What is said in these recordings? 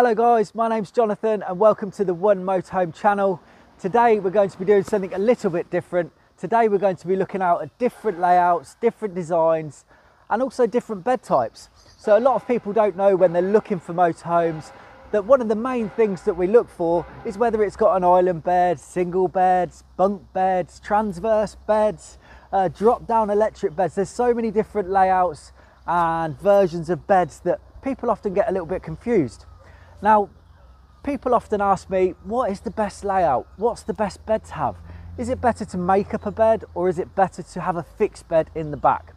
Hello guys, my name's Jonathan and welcome to the One Motorhome channel. Today we're going to be doing something a little bit different. Today we're going to be looking out at different layouts, different designs and also different bed types. So a lot of people don't know when they're looking for motorhomes that one of the main things that we look for is whether it's got an island bed, single beds, bunk beds, transverse beds, drop down electric beds. There's so many different layouts and versions of beds that people often get a little bit confused. Now, people often ask me, what is the best layout? What's the best bed to have? Is it better to make up a bed or is it better to have a fixed bed in the back?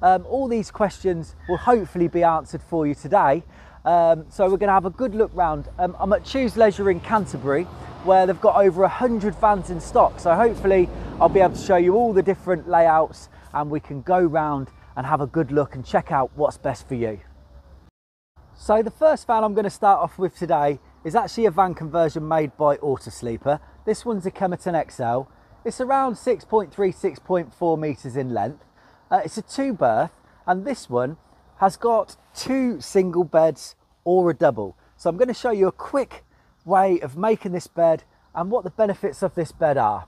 All these questions will hopefully be answered for you today. So we're going to have a good look round. I'm at Choose Leisure in Canterbury, where they've got over 100 vans in stock. So hopefully I'll be able to show you all the different layouts and we can go round and have a good look and check out what's best for you. So the first van I'm going to start off with today is actually a van conversion made by Auto Sleeper. This one's a Kemerton XL. It's around 6.3, 6.4 metres in length. It's a two berth and this one has got two single beds or a double. So I'm going to show you a quick way of making this bed and what the benefits of this bed are.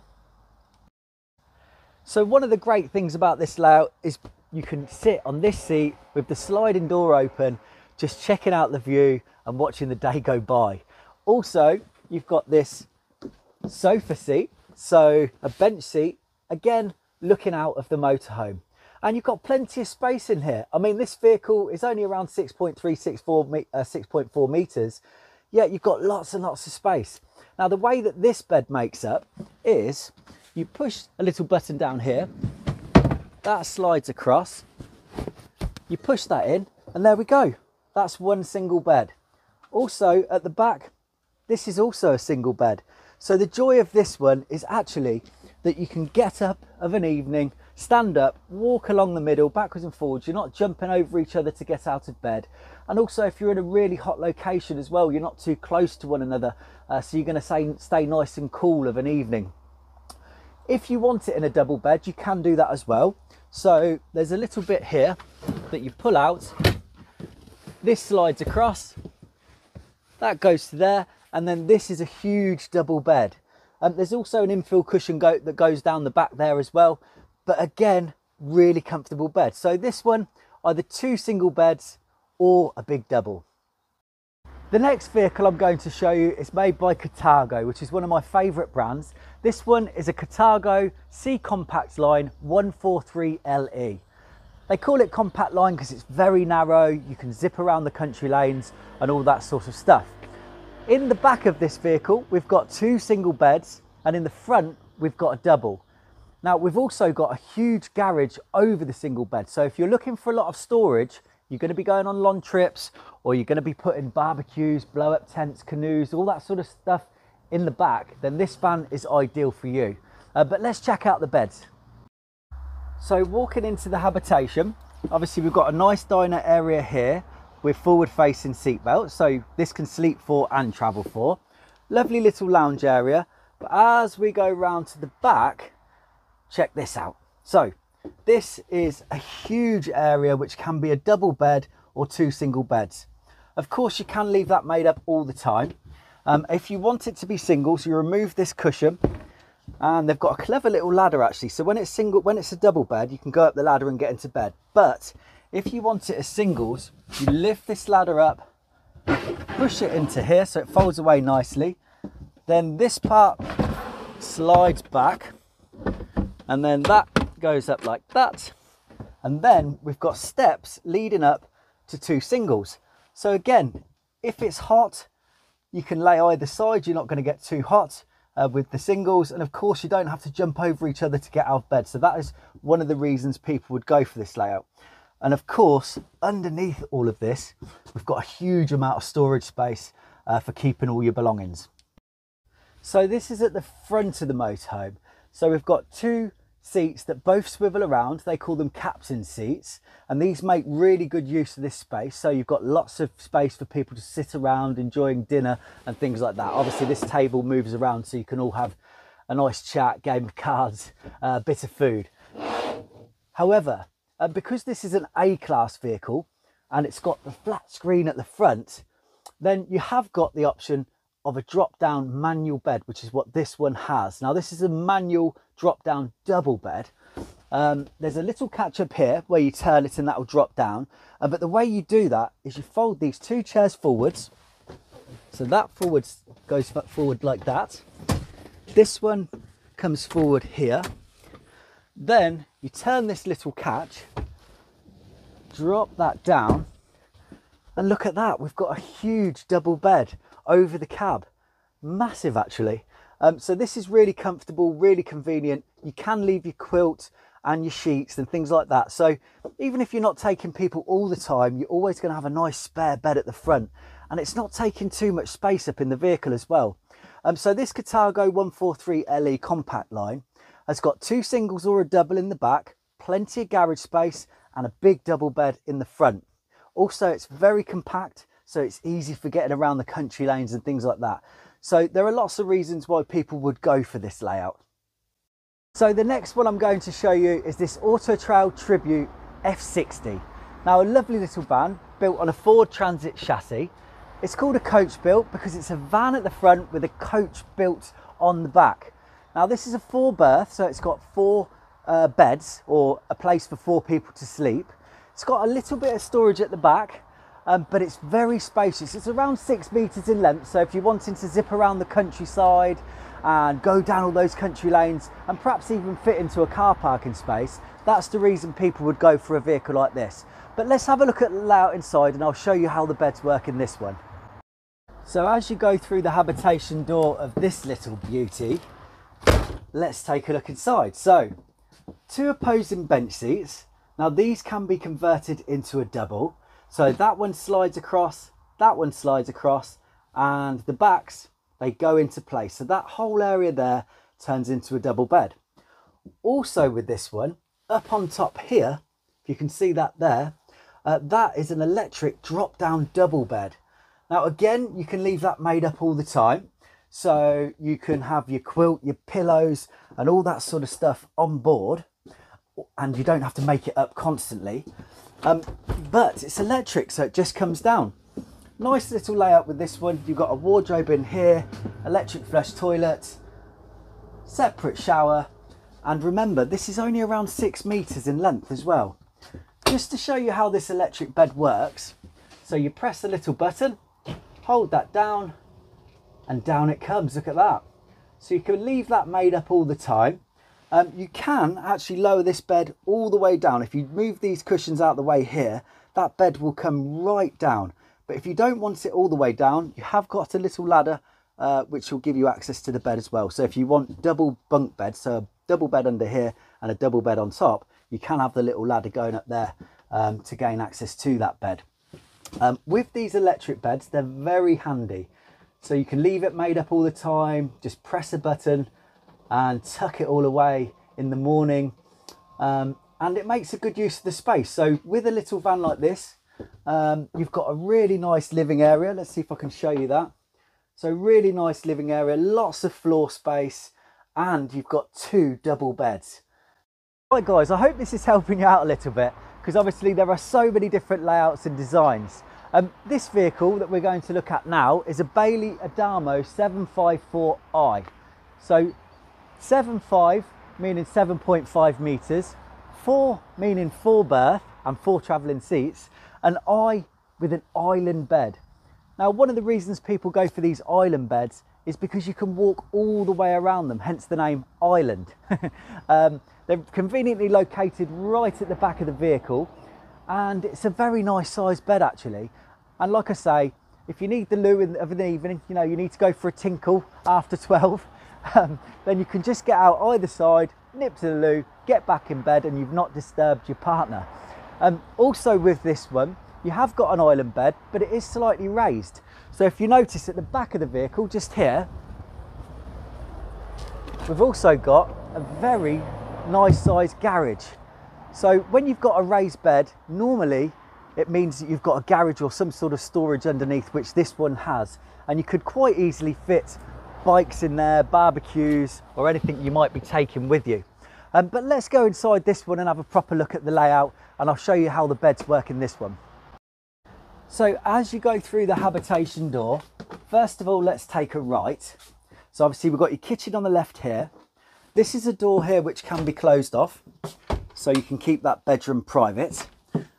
So one of the great things about this layout is you can sit on this seat with the sliding door open, just checking out the view and watching the day go by. Also, you've got this sofa seat, so a bench seat, again, looking out of the motorhome. And you've got plenty of space in here. I mean, this vehicle is only around 6.4 meters, yet you've got lots and lots of space. Now, the way that this bed makes up is you push a little button down here, that slides across, you push that in, and there we go. That's one single bed. Also at the back, this is also a single bed. So the joy of this one is actually that you can get up of an evening, stand up, walk along the middle, backwards and forwards. You're not jumping over each other to get out of bed. And also if you're in a really hot location as well, you're not too close to one another. So you're gonna stay nice and cool of an evening. If you want it in a double bed, you can do that as well. So there's a little bit here that you pull out. This slides across, that goes to there, and then this is a huge double bed. There's also an infill cushion that goes down the back there as well, but again, really comfortable bed. So this one, either two single beds or a big double. The next vehicle I'm going to show you is made by Carthago, which is one of my favourite brands. This one is a Carthago C Compact Line 143 LE. They call it compact line because it's very narrow, you can zip around the country lanes and all that sort of stuff. In the back of this vehicle, we've got two single beds and in the front, we've got a double. Now, we've also got a huge garage over the single bed. So if you're looking for a lot of storage, you're going to be going on long trips or you're going to be putting barbecues, blow up tents, canoes, all that sort of stuff in the back, then this van is ideal for you. But let's check out the beds. So walking into the habitation, obviously we've got a nice diner area here with forward facing seat belts, so this can sleep for and travel for. Lovely little lounge area, but as we go round to the back, check this out. So this is a huge area which can be a double bed or two single beds. Of course you can leave that made up all the time. If you want it to be single, so you remove this cushion, and they've got a clever little ladder actually, so when it's a double bed you can go up the ladder and get into bed, but if you want it as singles you lift this ladder up, push it into here so it folds away nicely, then this part slides back and then that goes up like that, and then we've got steps leading up to two singles. So again, if it's hot you can lay either side, you're not going to get too hot with the singles, and of course you don't have to jump over each other to get out of bed. So that is one of the reasons people would go for this layout. And of course underneath all of this we've got a huge amount of storage space for keeping all your belongings. So this is at the front of the motorhome, so we've got two seats that both swivel around, they call them captain seats, and these make really good use of this space. So you've got lots of space for people to sit around enjoying dinner and things like that. Obviously this table moves around so you can all have a nice chat, game of cards, a bit of food. However, because this is an A-class vehicle and it's got the flat screen at the front, then you have got the option of a drop-down manual bed, which is what this one has. Now, this is a manual drop-down double bed. There's a little catch up here where you turn it and that will drop down. But the way you do that is you fold these two chairs forwards. So that forwards goes forward like that. This one comes forward here. Then you turn this little catch, drop that down, and look at that. We've got a huge double bed over the cab. Massive, actually. So this is really comfortable, really convenient. You can leave your quilt and your sheets and things like that. So even if you're not taking people all the time, you're always going to have a nice spare bed at the front. And it's not taking too much space up in the vehicle as well. So this Carthago 143 LE compact line has got two singles or a double in the back, plenty of garage space, and a big double bed in the front. Also, it's very compact, so it's easy for getting around the country lanes and things like that. So there are lots of reasons why people would go for this layout. So the next one I'm going to show you is this Autotrail Tribute F60. Now, a lovely little van built on a Ford Transit chassis. It's called a coach built because it's a van at the front with a coach built on the back. Now, this is a four berth, so it's got four beds, or a place for four people to sleep. It's got a little bit of storage at the back. But it's very spacious. It's around 6 meters in length, so if you're wanting to zip around the countryside and go down all those country lanes and perhaps even fit into a car parking space, that's the reason people would go for a vehicle like this. But let's have a look at the layout inside, and I'll show you how the beds work in this one. So as you go through the habitation door of this little beauty, let's take a look inside. So two opposing bench seats. Now, these can be converted into a double. So that one slides across, that one slides across, and the backs, they go into place. So that whole area there turns into a double bed. Also with this one, up on top here, if you can see that there, that is an electric drop-down double bed. Now again, you can leave that made up all the time. So you can have your quilt, your pillows, and all that sort of stuff on board, and you don't have to make it up constantly. But it's electric, so it just comes down. Nice little layout with this one. You've got a wardrobe in here, electric flush toilet, separate shower, and remember, this is only around 6 meters in length as well. Just to show you how this electric bed works, so you press the little button, hold that down, and down it comes. Look at that. So you can leave that made up all the time. You can actually lower this bed all the way down. If you move these cushions out the way here, that bed will come right down. But if you don't want it all the way down, you have got a little ladder which will give you access to the bed as well. So if you want double bunk beds, so a double bed under here and a double bed on top, you can have the little ladder going up there to gain access to that bed. With these electric beds, they're very handy. So you can leave it made up all the time, just press a button and tuck it all away in the morning, and it makes a good use of the space. So with a little van like this, you've got a really nice living area. Let's see if I can show you that. So really nice living area, lots of floor space, and you've got two double beds. Right guys, I hope this is helping you out a little bit, because obviously there are so many different layouts and designs. This vehicle that we're going to look at now is a Bailey Adamo 754i. So 7.5 meaning 7.5 metres, 4 meaning 4 berth and 4 travelling seats, and I with an island bed. Now, one of the reasons people go for these island beds is because you can walk all the way around them, hence the name island. They're conveniently located right at the back of the vehicle, and it's a very nice sized bed actually. And like I say, if you need the loo in the evening, you know, you need to go for a tinkle after 12, then you can just get out either side, nip to the loo, get back in bed, and you've not disturbed your partner. Also with this one, you have got an island bed, but it is slightly raised. So if you notice at the back of the vehicle, just here, we've also got a very nice sized garage. So when you've got a raised bed, normally it means that you've got a garage or some sort of storage underneath, which this one has, and you could quite easily fit bikes in there, barbecues, or anything you might be taking with you. But let's go inside this one and have a proper look at the layout, and I'll show you how the beds work in this one. So as you go through the habitation door, first of all, let's take a right. So obviously we've got your kitchen on the left here. This is a door here which can be closed off, so you can keep that bedroom private.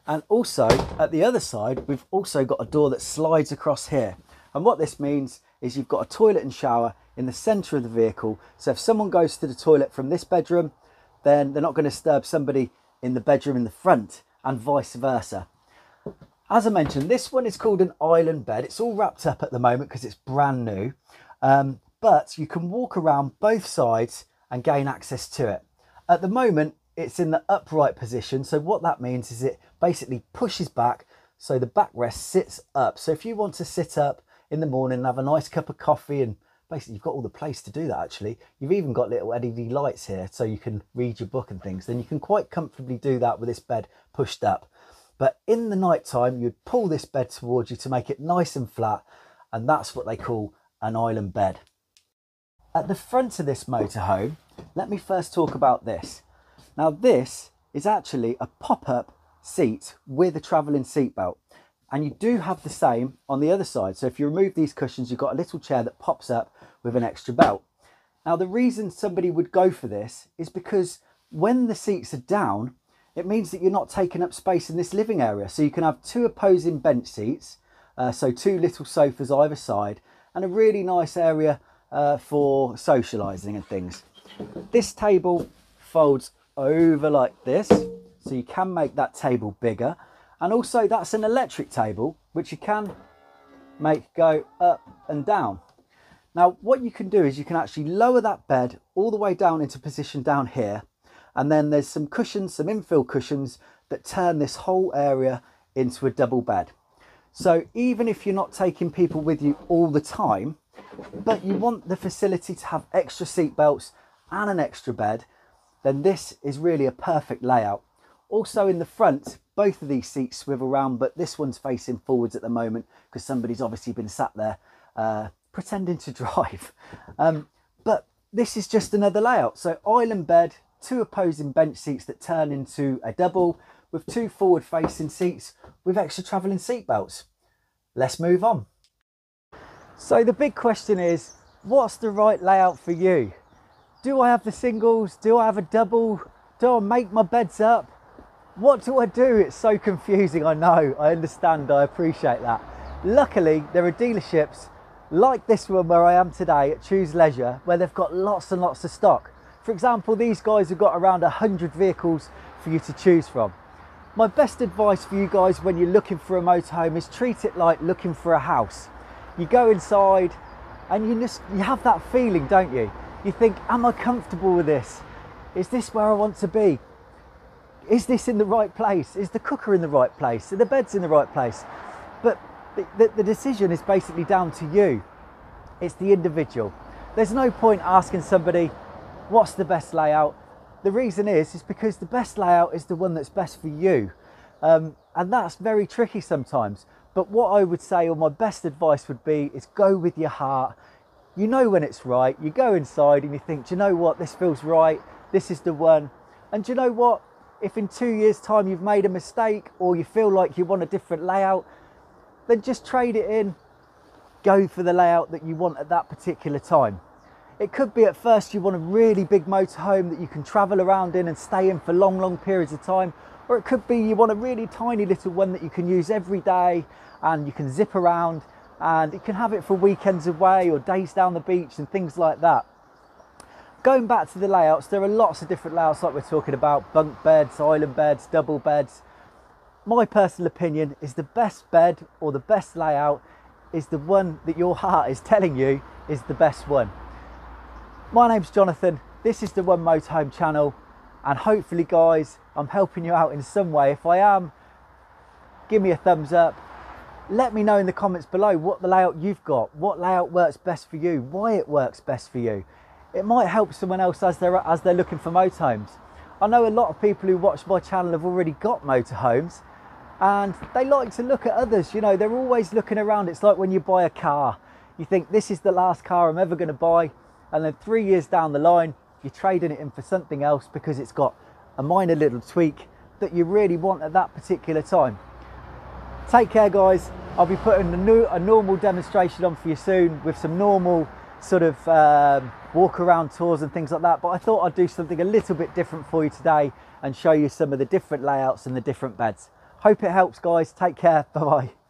And also at the other side, we've also got a door that slides across here. And what this means is you've got a toilet and shower in the center of the vehicle. So if someone goes to the toilet from this bedroom, then they're not going to disturb somebody in the bedroom in the front, and vice versa. As I mentioned, this one is called an island bed. It's all wrapped up at the moment because it's brand new, but you can walk around both sides and gain access to it. At the moment, it's in the upright position. So what that means is it basically pushes back, so the backrest sits up. So if you want to sit up in the morning and have a nice cup of coffee, and basically you've got all the place to do that actually. You've even got little LED lights here so you can read your book and things. Then you can quite comfortably do that with this bed pushed up. But in the night time, you'd pull this bed towards you to make it nice and flat. And that's what they call an island bed. At the front of this motorhome, let me first talk about this. Now this is actually a pop-up seat with a travelling seat belt. And you do have the same on the other side. So if you remove these cushions, you've got a little chair that pops up with an extra belt. Now the reason somebody would go for this is because when the seats are down, it means that you're not taking up space in this living area. So you can have two opposing bench seats, so two little sofas either side, and a really nice area for socialising and things. This table folds over like this, so you can make that table bigger. And also that's an electric table, which you can make go up and down. Now what you can do is you can actually lower that bed all the way down into position down here. And then there's some cushions, some infill cushions that turn this whole area into a double bed. So even if you're not taking people with you all the time, but you want the facility to have extra seat belts and an extra bed, then this is really a perfect layout. Also in the front, both of these seats swivel round, but this one's facing forwards at the moment because somebody's obviously been sat there pretending to drive. But this is just another layout. So island bed, two opposing bench seats that turn into a double with two forward facing seats with extra travelling seat belts. Let's move on. So the big question is, what's the right layout for you? Do I have the singles? Do I have a double? Do I make my beds up? What do I do? It's so confusing. I know, I understand, I appreciate that. Luckily, there are dealerships like this one where I am today at Choose Leisure, where they've got lots and lots of stock. For example, these guys have got around 100 vehicles for you to choose from. My best advice for you guys when you're looking for a motorhome is treat it like looking for a house. You go inside and you have that feeling, don't you? You think, am I comfortable with this? Is this where I want to be? Is this in the right place? Is the cooker in the right place? Are the beds in the right place? But the decision is basically down to you. It's the individual. There's no point asking somebody, what's the best layout? The reason is because the best layout is the one that's best for you. And that's very tricky sometimes. But what I would say, or my best advice would be, is go with your heart. You know when it's right. You go inside and you think, do you know what? This feels right. This is the one. And do you know what? If in 2 years' time you've made a mistake or you feel like you want a different layout, then just trade it in. Go for the layout that you want at that particular time. It could be at first you want a really big motorhome that you can travel around in and stay in for long, long periods of time. Or it could be you want a really tiny little one that you can use every day and you can zip around and you can have it for weekends away or days down the beach and things like that. Going back to the layouts, there are lots of different layouts like we're talking about, bunk beds, island beds, double beds. My personal opinion is the best bed or the best layout is the one that your heart is telling you is the best one. My name's Jonathan, this is the One Motorhome channel, and hopefully guys, I'm helping you out in some way. If I am, give me a thumbs up. Let me know in the comments below what the layout you've got, what layout works best for you, why it works best for you. It might help someone else as they're looking for motorhomes. I know a lot of people who watch my channel have already got motorhomes, and they like to look at others, you know, they're always looking around. It's like when you buy a car, you think this is the last car I'm ever going to buy. And then 3 years down the line, you're trading it in for something else because it's got a minor little tweak that you really want at that particular time. Take care, guys. I'll be putting a normal demonstration on for you soon with some normal sort of walk around tours and things like that, but I thought I'd do something a little bit different for you today and show you some of the different layouts and the different beds. Hope it helps, guys. Take care. Bye bye.